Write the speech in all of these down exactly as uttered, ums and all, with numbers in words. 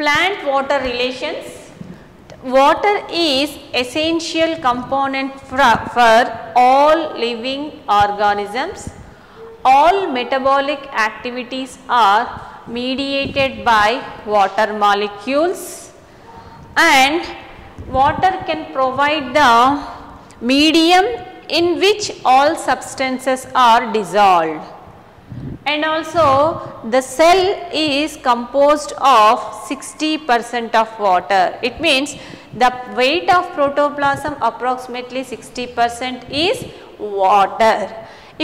Plant water relations. Water is essential component for all living organisms. All metabolic activities are mediated by water molecules, and water can provide the medium in which all substances are dissolved. And also the cell is composed of sixty percent of water. It means the weight of protoplasm, approximately sixty percent, is water.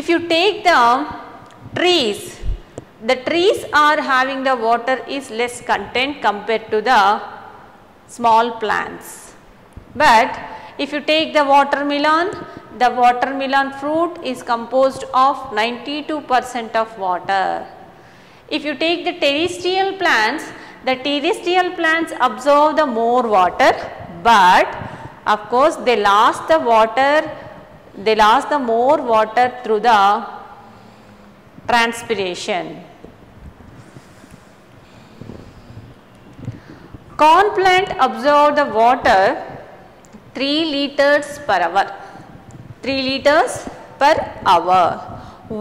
If you take the trees, the trees are having the water is less content compared to the small plants. But if you take the watermelon, the watermelon fruit is composed of ninety-two percent of water. If you take the terrestrial plants, the terrestrial plants absorb the more water, but of course they lost the water, they lost the more water through the transpiration. Corn plant absorbs the water three liters per hour. three liters per hour,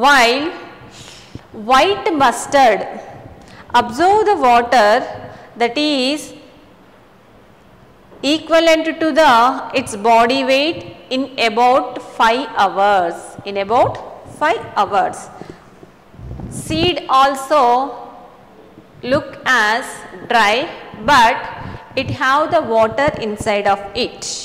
while white mustard absorbs the water that is equivalent to the its body weight in about five hours, in about five hours. Seed also look as dry, but it have the water inside of it.